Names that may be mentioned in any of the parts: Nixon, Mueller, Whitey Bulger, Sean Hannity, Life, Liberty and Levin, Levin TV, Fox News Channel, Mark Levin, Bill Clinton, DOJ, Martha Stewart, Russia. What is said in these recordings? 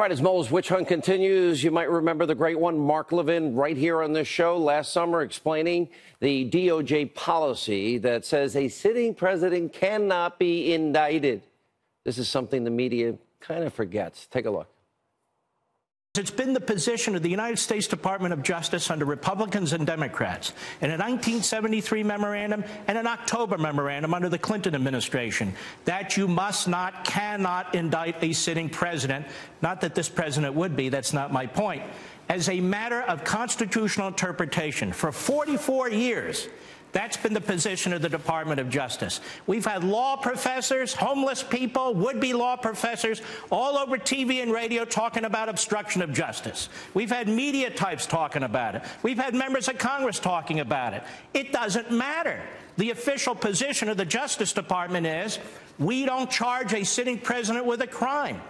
All right, as Mueller's witch hunt continues, you might remember the great one, Mark Levin, right here on this show last summer, explaining the DOJ policy that says a sitting president cannot be indicted. This is something the media kind of forgets. Take a look. It's been the position of the United States Department of Justice under Republicans and Democrats in a 1973 memorandum and an October memorandum under the Clinton administration that you must not, cannot indict a sitting president. Not that this president would be, that's not my point. As a matter of constitutional interpretation, for 44 years, that's been the position of the Department of Justice. We've had law professors, homeless people, would-be law professors all over TV and radio talking about obstruction of justice. We've had media types talking about it. We've had members of Congress talking about it. It doesn't matter. The official position of the Justice Department is we don't charge a sitting president with a crime.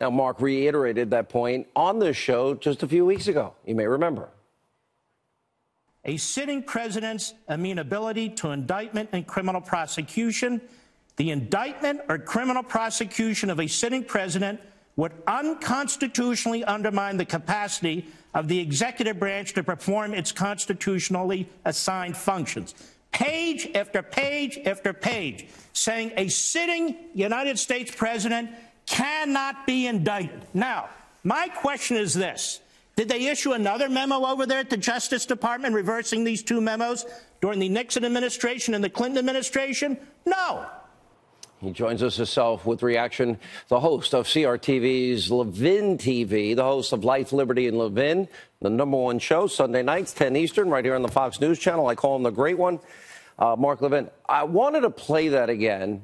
Now, Mark reiterated that point on this show just a few weeks ago. You may remember. A sitting president's amenability to indictment and criminal prosecution. The indictment or criminal prosecution of a sitting president would unconstitutionally undermine the capacity of the executive branch to perform its constitutionally assigned functions. Page after page after page, saying a sitting United States president cannot be indicted. Now, my question is this. Did they issue another memo over there at the Justice Department reversing these two memos during the Nixon administration and the Clinton administration? No. He joins us himself with reaction, the host of CRTV's Levin TV, the host of Life, Liberty and Levin, the #1 show, Sunday nights, 10 Eastern, right here on the Fox News Channel. I call him the great one, Mark Levin. I wanted to play that again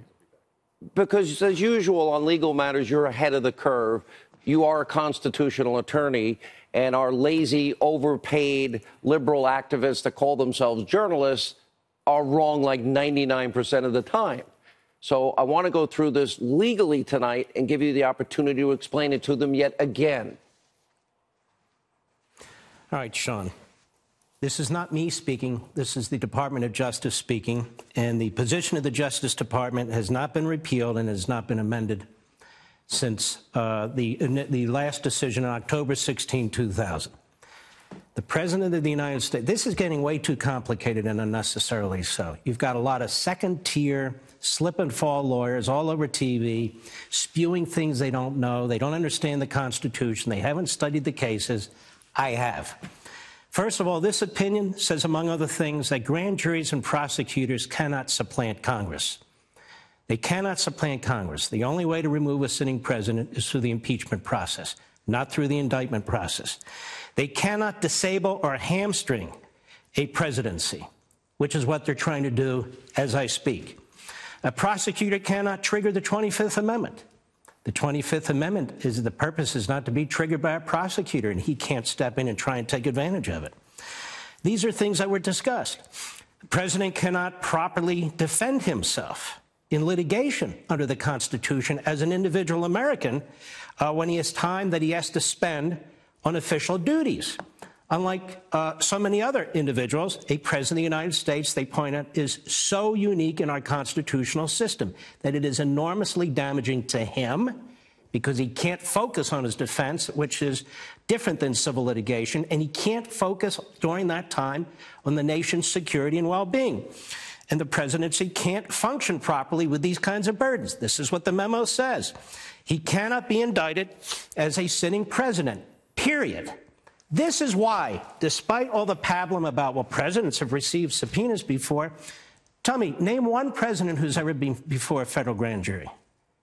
because, as usual, on legal matters, you're ahead of the curve. You are a constitutional attorney, and our lazy, overpaid liberal activists that call themselves journalists are wrong like 99% of the time. So I want to go through this legally tonight and give you the opportunity to explain it to them yet again. All right, Sean. This is not me speaking. This is the Department of Justice speaking. And the position of the Justice Department has not been repealed and has not been amended since the last decision on October 16, 2000. The President of the United States, this is getting way too complicated and unnecessarily so. You've got a lot of second-tier slip-and-fall lawyers all over TV spewing things they don't know. They don't understand the Constitution. They haven't studied the cases. I have. First of all, this opinion says, among other things, that grand juries and prosecutors cannot supplant Congress. They cannot supplant Congress. The only way to remove a sitting president is through the impeachment process, not through the indictment process. They cannot disable or hamstring a presidency, which is what they're trying to do as I speak. A prosecutor cannot trigger the 25th Amendment. The 25th Amendment is the purpose is not to be triggered by a prosecutor, and he can't step in and try and take advantage of it. These are things that were discussed. The president cannot properly defend himself in litigation under the Constitution as an individual American when he has time that he has to spend on official duties. Unlike so many other individuals, a president of the United States, they point out, is so unique in our constitutional system that it is enormously damaging to him because he can't focus on his defense, which is different than civil litigation, and he can't focus during that time on the nation's security and well-being. And the presidency can't function properly with these kinds of burdens. This is what the memo says. He cannot be indicted as a sitting president, period. This is why, despite all the pablum about, well, presidents have received subpoenas before, tell me, name one president who's ever been before a federal grand jury.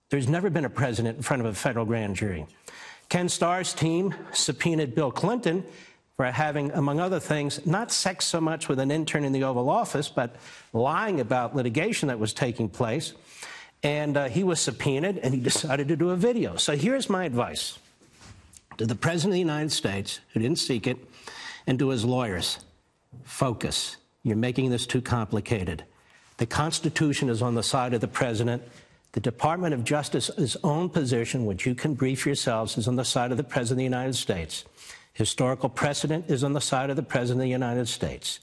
There's never been a president in front of a federal grand jury. Ken Starr's team subpoenaed Bill Clinton for having, among other things, not sex so much with an intern in the Oval Office, but lying about litigation that was taking place. And he was subpoenaed, and he decided to do a video. So here's my advice to the President of the United States, who didn't seek it, and to his lawyers. Focus. You're making this too complicated. The Constitution is on the side of the President. The Department of Justice's own position, which you can brief yourselves, is on the side of the President of the United States. Historical precedent is on the side of the President of the United States.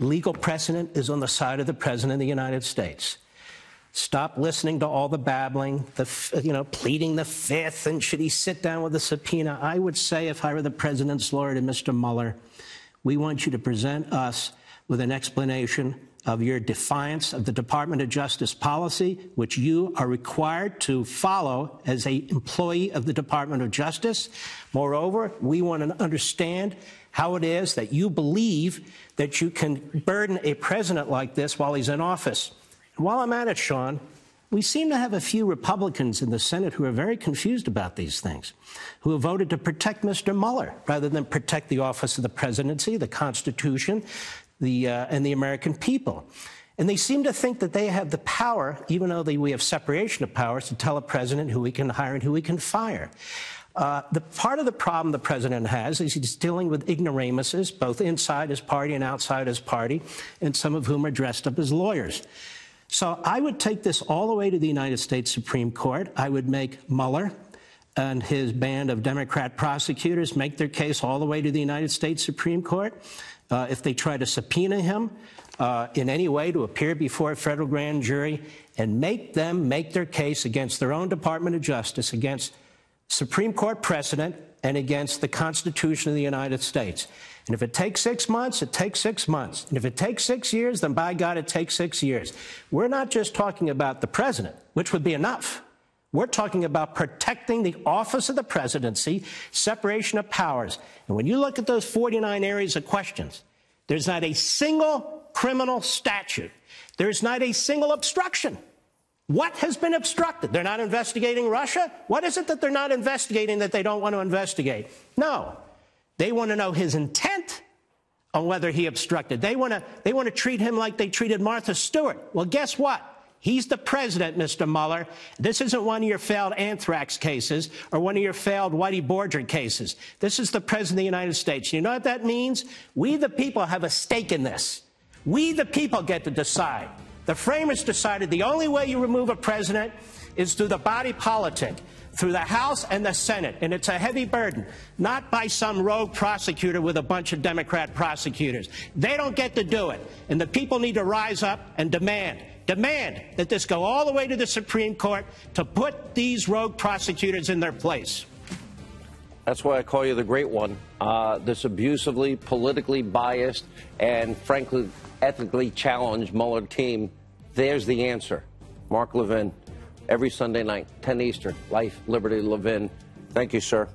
Legal precedent is on the side of the President of the United States. Stop listening to all the babbling, the, pleading the fifth, and should he sit down with a subpoena? I would say, if I were the president's lawyer, to Mr. Mueller, we want you to present us with an explanation of your defiance of the Department of Justice policy, which you are required to follow as an employee of the Department of Justice. Moreover, we want to understand how it is that you believe that you can burden a president like this while he's in office. And while I'm at it, Sean, we seem to have a few Republicans in the Senate who are very confused about these things, who have voted to protect Mr. Mueller rather than protect the office of the presidency, the Constitution, and the American people. And they seem to think that they have the power, even though we have separation of powers, to tell a president who he can hire and who he can fire. The part of the problem the president has is he's dealing with ignoramuses, both inside his party and outside his party, and some of whom are dressed up as lawyers. So I would take this all the way to the United States Supreme Court. I would make Mueller and his band of Democrat prosecutors make their case all the way to the United States Supreme Court. If they try to subpoena him in any way to appear before a federal grand jury, and make them make their case against their own Department of Justice, against Supreme Court precedent, and against the Constitution of the United States. And if it takes 6 months, it takes 6 months. And if it takes 6 years, then by God, it takes 6 years. We're not just talking about the president, which would be enough. We're talking about protecting the office of the presidency, separation of powers. And when you look at those 49 areas of questions, there's not a single criminal statute. There's not a single obstruction. What has been obstructed? They're not investigating Russia? What is it that they're not investigating that they don't want to investigate? No. They want to know his intent on whether he obstructed. They want to treat him like they treated Martha Stewart. Well, guess what? He's the president, Mr. Mueller. This isn't one of your failed anthrax cases or one of your failed Whitey Bulger cases. This is the president of the United States. You know what that means? We, the people, have a stake in this. We, the people, get to decide. The framers decided the only way you remove a president is through the body politic, through the House and the Senate, and it's a heavy burden, not by some rogue prosecutor with a bunch of Democrat prosecutors. They don't get to do it, and the people need to rise up and demand that this go all the way to the Supreme Court to put these rogue prosecutors in their place. That's why I call you the great one, this abusively, politically biased, and frankly, ethically challenged Mueller team. There's the answer. Mark Levin, every Sunday night, 10 Eastern, Life, Liberty, Levin. Thank you, sir.